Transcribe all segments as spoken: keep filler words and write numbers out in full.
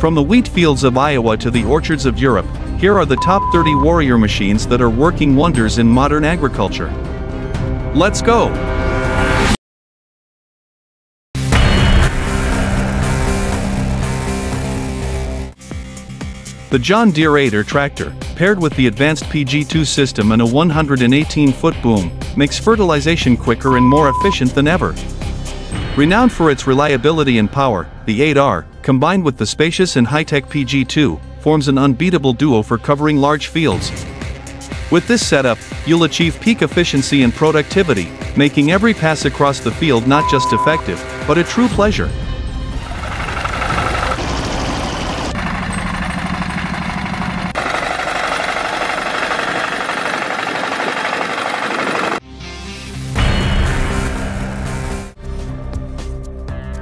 From the wheat fields of Iowa to the orchards of Europe, here are the top thirty warrior machines that are working wonders in modern agriculture. Let's go! The John Deere eight-er tractor, paired with the advanced P G two system and a one hundred eighteen foot boom, makes fertilization quicker and more efficient than ever. Renowned for its reliability and power, the eight R, combined with the spacious and high-tech P G two, forms an unbeatable duo for covering large fields. With this setup, you'll achieve peak efficiency and productivity, making every pass across the field not just effective, but a true pleasure.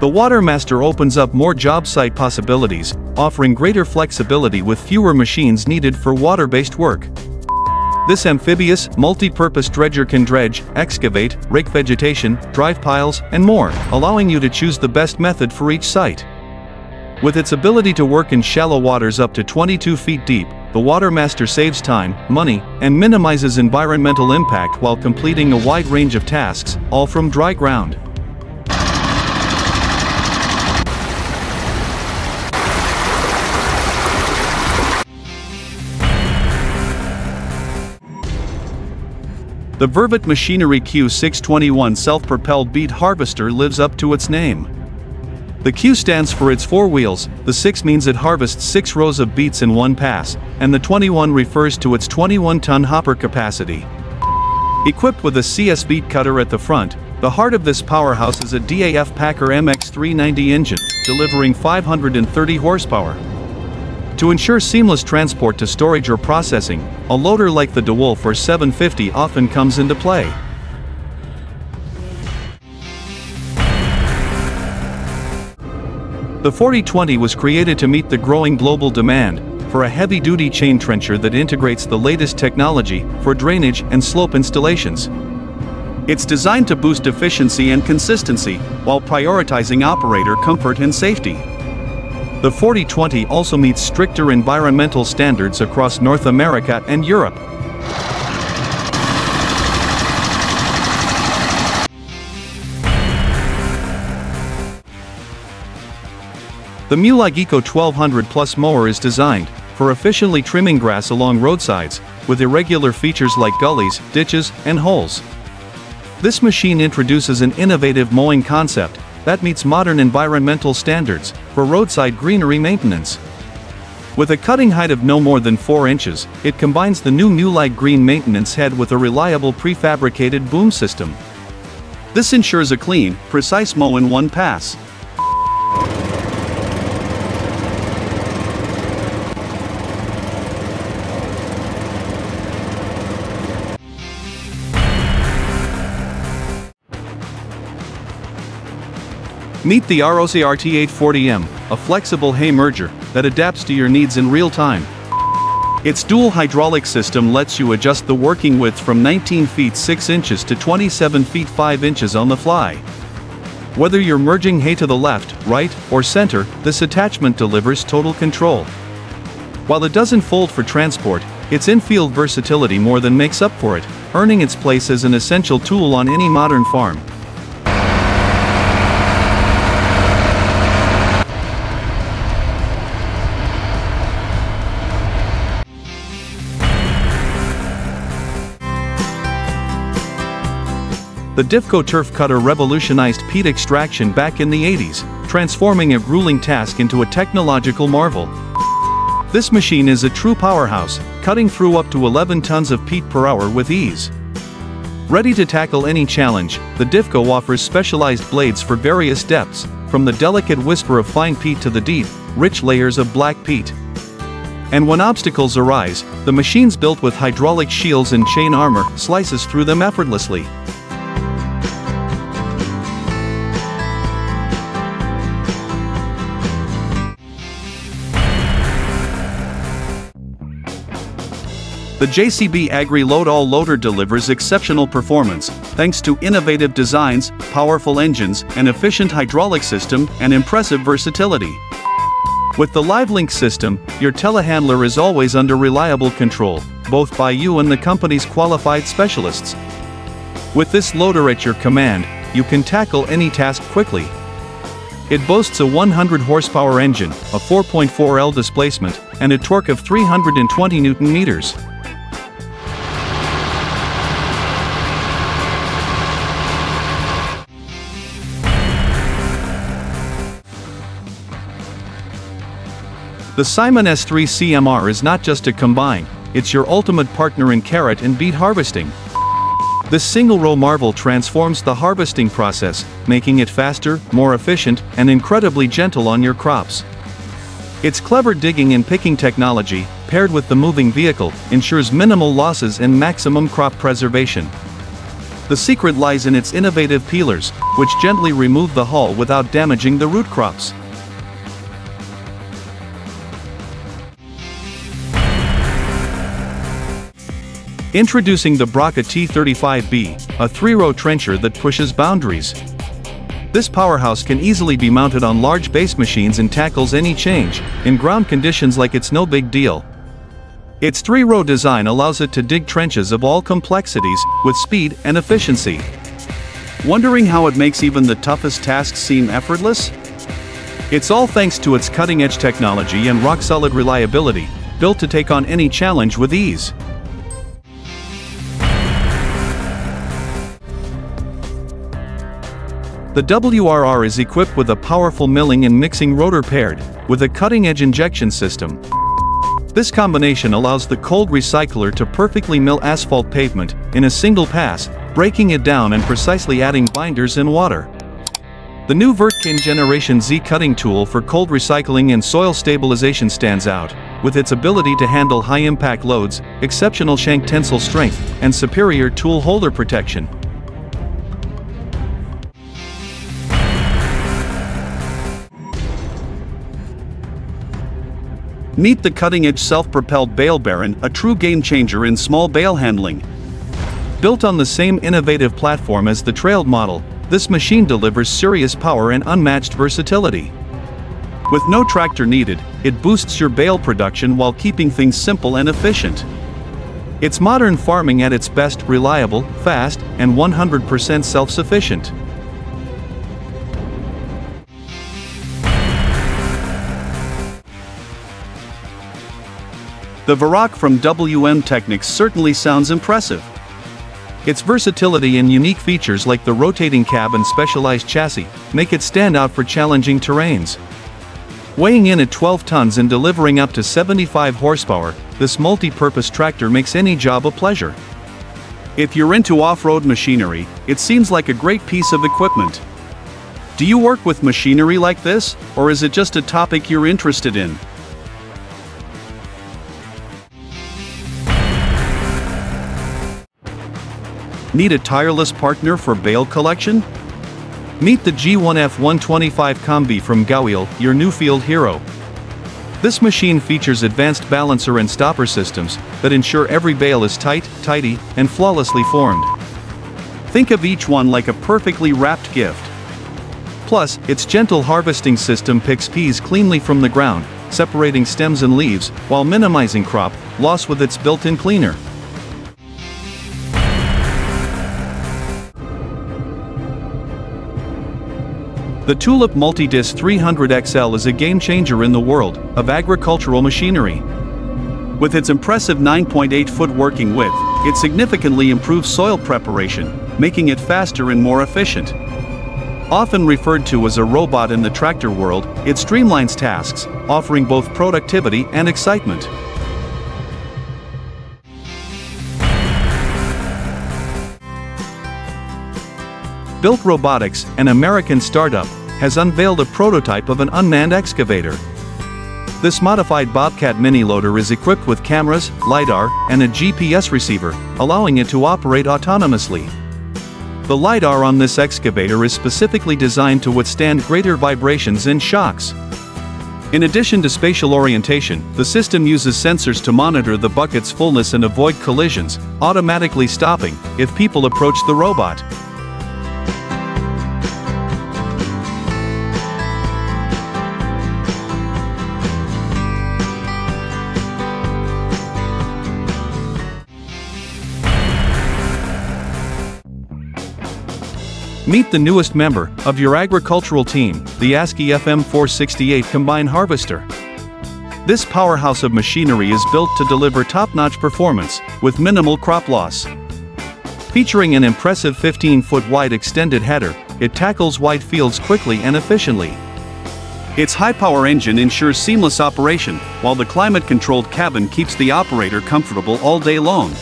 The Watermaster opens up more job site possibilities, offering greater flexibility with fewer machines needed for water-based work. This amphibious, multi-purpose dredger can dredge, excavate, rake vegetation, drive piles, and more, allowing you to choose the best method for each site. With its ability to work in shallow waters up to twenty-two feet deep, the Watermaster saves time, money, and minimizes environmental impact while completing a wide range of tasks, all from dry ground. The Vervaet Machinery Q six twenty-one self-propelled beet harvester lives up to its name. The Q stands for its four wheels, the six means it harvests six rows of beets in one pass, and the twenty-one refers to its twenty-one ton hopper capacity. Equipped with a C S beet cutter at the front, the heart of this powerhouse is a D A F Packer M X three ninety engine, delivering five hundred thirty horsepower. To ensure seamless transport to storage or processing, a loader like the DeWolf or seven fifty often comes into play. The forty twenty was created to meet the growing global demand for a heavy-duty chain trencher that integrates the latest technology for drainage and slope installations. It's designed to boost efficiency and consistency, while prioritizing operator comfort and safety. The forty twenty also meets stricter environmental standards across North America and Europe. The MULAG Eco twelve hundred plus mower is designed for efficiently trimming grass along roadsides, with irregular features like gullies, ditches, and holes. This machine introduces an innovative mowing concept that meets modern environmental standards for roadside greenery maintenance. With a cutting height of no more than four inches, it combines the new MULAG green maintenance head with a reliable prefabricated boom system. This ensures a clean, precise mow in one pass. Meet the R O C R T eight forty M, a flexible hay merger that adapts to your needs in real time. Its dual hydraulic system lets you adjust the working width from nineteen feet six inches to twenty-seven feet five inches on the fly. Whether you're merging hay to the left, right, or center, this attachment delivers total control. While it doesn't fold for transport, its in-field versatility more than makes up for it, earning its place as an essential tool on any modern farm. The Difco turf cutter revolutionized peat extraction back in the eighties, transforming a grueling task into a technological marvel. This machine is a true powerhouse, cutting through up to eleven tons of peat per hour with ease. Ready to tackle any challenge, the Difco offers specialized blades for various depths, from the delicate whisper of fine peat to the deep, rich layers of black peat. And when obstacles arise, the machine's built with hydraulic shields and chain armor, slices through them effortlessly. The J C B Agri-Load All Loader delivers exceptional performance, thanks to innovative designs, powerful engines, an efficient hydraulic system, and impressive versatility. With the LiveLink system, your telehandler is always under reliable control, both by you and the company's qualified specialists. With this loader at your command, you can tackle any task quickly. It boasts a one hundred horsepower engine, a four point four L displacement, and a torque of three hundred twenty newton meters. The Simon S three C M R is not just a combine, it's your ultimate partner in carrot and beet harvesting. This single-row marvel transforms the harvesting process, making it faster, more efficient, and incredibly gentle on your crops. Its clever digging and picking technology, paired with the moving vehicle, ensures minimal losses and maximum crop preservation. The secret lies in its innovative peelers, which gently remove the hull without damaging the root crops. Introducing the Broca T thirty-five B, a three-row trencher that pushes boundaries. This powerhouse can easily be mounted on large base machines and tackles any change in ground conditions like it's no big deal. Its three-row design allows it to dig trenches of all complexities, with speed and efficiency. Wondering how it makes even the toughest tasks seem effortless? It's all thanks to its cutting-edge technology and rock-solid reliability, built to take on any challenge with ease. The W R R is equipped with a powerful milling and mixing rotor paired with a cutting-edge injection system. This combination allows the cold recycler to perfectly mill asphalt pavement in a single pass, breaking it down and precisely adding binders and water. The new Virtgen Generation Z cutting tool for cold recycling and soil stabilization stands out, with its ability to handle high-impact loads, exceptional shank tensile strength, and superior tool holder protection. Meet the cutting-edge self-propelled Bale Baron, a true game-changer in small bale handling. Built on the same innovative platform as the trailed model, this machine delivers serious power and unmatched versatility. With no tractor needed, it boosts your bale production while keeping things simple and efficient. It's modern farming at its best, reliable, fast, and one hundred percent self-sufficient. The Varac from W M Technics certainly sounds impressive. Its versatility and unique features like the rotating cab and specialized chassis make it stand out for challenging terrains. Weighing in at twelve tons and delivering up to seventy-five horsepower, this multi-purpose tractor makes any job a pleasure. If you're into off-road machinery, it seems like a great piece of equipment. Do you work with machinery like this, or is it just a topic you're interested in? Need a tireless partner for bale collection? Meet the G one F one twenty-five Combi from Gawil, your new field hero. This machine features advanced balancer and stopper systems that ensure every bale is tight, tidy, and flawlessly formed. Think of each one like a perfectly wrapped gift. Plus, its gentle harvesting system picks peas cleanly from the ground, separating stems and leaves, while minimizing crop loss with its built-in cleaner. The Tulip Multidisc three hundred X L is a game-changer in the world of agricultural machinery. With its impressive nine point eight foot working width, it significantly improves soil preparation, making it faster and more efficient. Often referred to as a robot in the tractor world, it streamlines tasks, offering both productivity and excitement. Built Robotics, an American startup, has unveiled a prototype of an unmanned excavator. This modified Bobcat mini loader is equipped with cameras, LiDAR, and a G P S receiver, allowing it to operate autonomously. The LiDAR on this excavator is specifically designed to withstand greater vibrations and shocks. In addition to spatial orientation, the system uses sensors to monitor the bucket's fullness and avoid collisions, automatically stopping if people approach the robot. Meet the newest member of your agricultural team, the ASCII F M four sixty-eight Combine Harvester. This powerhouse of machinery is built to deliver top-notch performance with minimal crop loss. Featuring an impressive fifteen foot wide extended header, it tackles wide fields quickly and efficiently. Its high-power engine ensures seamless operation, while the climate-controlled cabin keeps the operator comfortable all day long.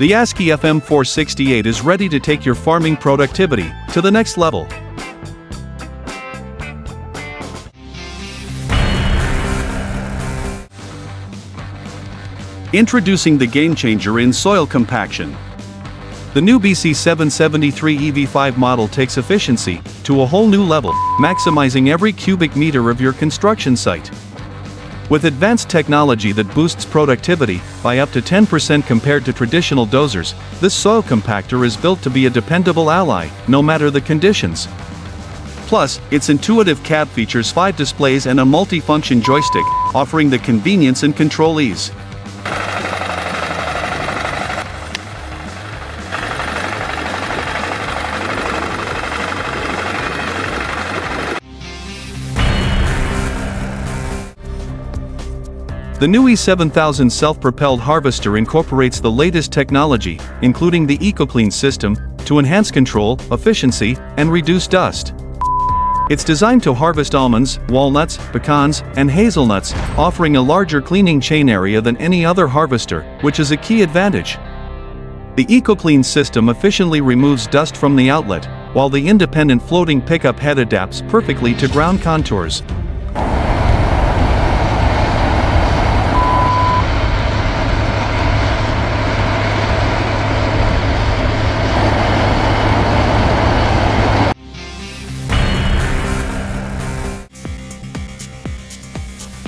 The ASCII F M four sixty-eight is ready to take your farming productivity to the next level. Introducing the game changer in soil compaction. The new B C seven seventy-three E V five model takes efficiency to a whole new level, maximizing every cubic meter of your construction site. With advanced technology that boosts productivity by up to ten percent compared to traditional dozers, this soil compactor is built to be a dependable ally, no matter the conditions. Plus, its intuitive cab features five displays and a multi-function joystick, offering the convenience and control ease. The new E seven thousand self-propelled harvester incorporates the latest technology, including the EcoClean system, to enhance control, efficiency, and reduce dust. It's designed to harvest almonds, walnuts, pecans, and hazelnuts, offering a larger cleaning chain area than any other harvester, which is a key advantage. The EcoClean system efficiently removes dust from the outlet, while the independent floating pickup head adapts perfectly to ground contours.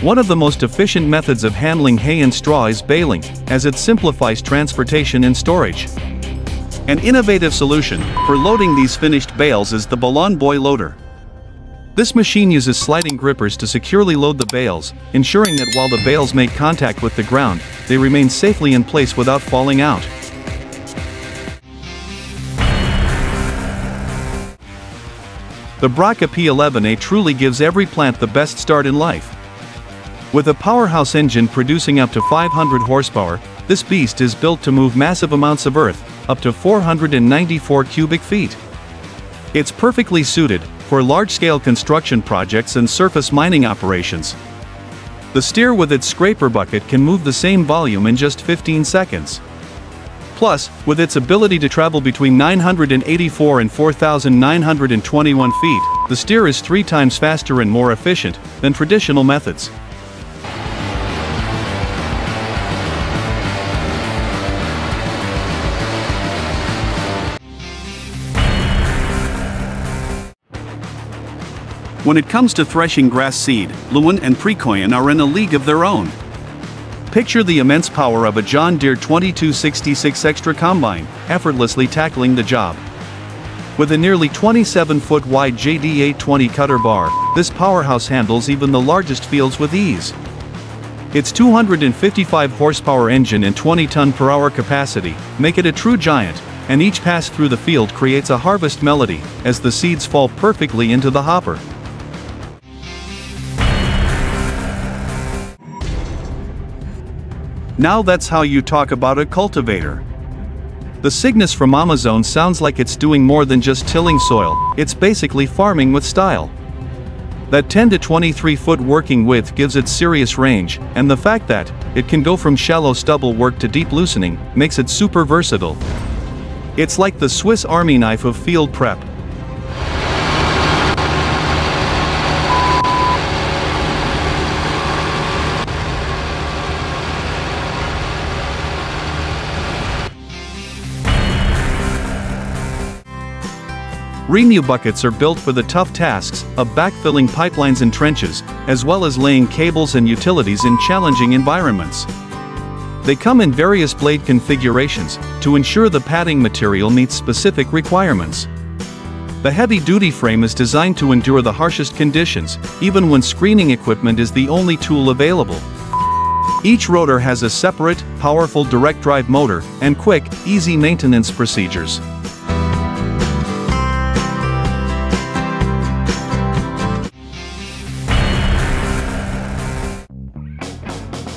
One of the most efficient methods of handling hay and straw is baling, as it simplifies transportation and storage. An innovative solution for loading these finished bales is the Ballon Boy Loader. This machine uses sliding grippers to securely load the bales, ensuring that while the bales make contact with the ground, they remain safely in place without falling out. The Broca P eleven A truly gives every plant the best start in life. With a powerhouse engine producing up to five hundred horsepower, this beast is built to move massive amounts of earth, up to four hundred ninety-four cubic feet. It's perfectly suited for large-scale construction projects and surface mining operations. The steer with its scraper bucket can move the same volume in just fifteen seconds. Plus, with its ability to travel between nine hundred eighty-four and four thousand nine hundred twenty-one feet, the steer is three times faster and more efficient than traditional methods. When it comes to threshing grass seed, Lewin and Precoyan are in a league of their own. Picture the immense power of a John Deere twenty-two sixty-six Extra Combine, effortlessly tackling the job. With a nearly twenty-seven foot wide J D eight twenty cutter bar, this powerhouse handles even the largest fields with ease. Its two hundred fifty-five horsepower engine and twenty ton per hour capacity make it a true giant, and each pass through the field creates a harvest melody, as the seeds fall perfectly into the hopper. Now that's how you talk about a cultivator. The Cygnus from Amazon sounds like it's doing more than just tilling soil, it's basically farming with style. That ten to twenty-three foot working width gives it serious range, and the fact that it can go from shallow stubble work to deep loosening makes it super versatile. It's like the Swiss Army knife of field prep. Renew buckets are built for the tough tasks of backfilling pipelines and trenches, as well as laying cables and utilities in challenging environments. They come in various blade configurations to ensure the padding material meets specific requirements. The heavy-duty frame is designed to endure the harshest conditions, even when screening equipment is the only tool available. Each rotor has a separate, powerful direct drive motor and quick, easy maintenance procedures.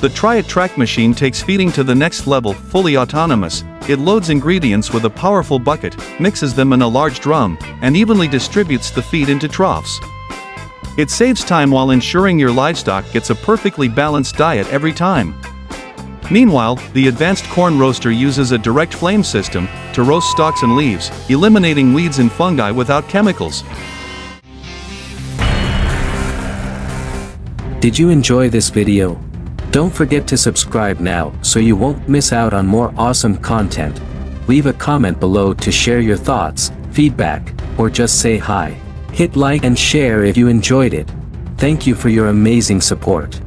The Triad Track machine takes feeding to the next level, fully autonomous. It loads ingredients with a powerful bucket, mixes them in a large drum, and evenly distributes the feed into troughs. It saves time while ensuring your livestock gets a perfectly balanced diet every time. Meanwhile, the advanced corn roaster uses a direct flame system to roast stalks and leaves, eliminating weeds and fungi without chemicals. Did you enjoy this video? Don't forget to subscribe now so you won't miss out on more awesome content. Leave a comment below to share your thoughts, feedback, or just say hi. Hit like and share if you enjoyed it. Thank you for your amazing support.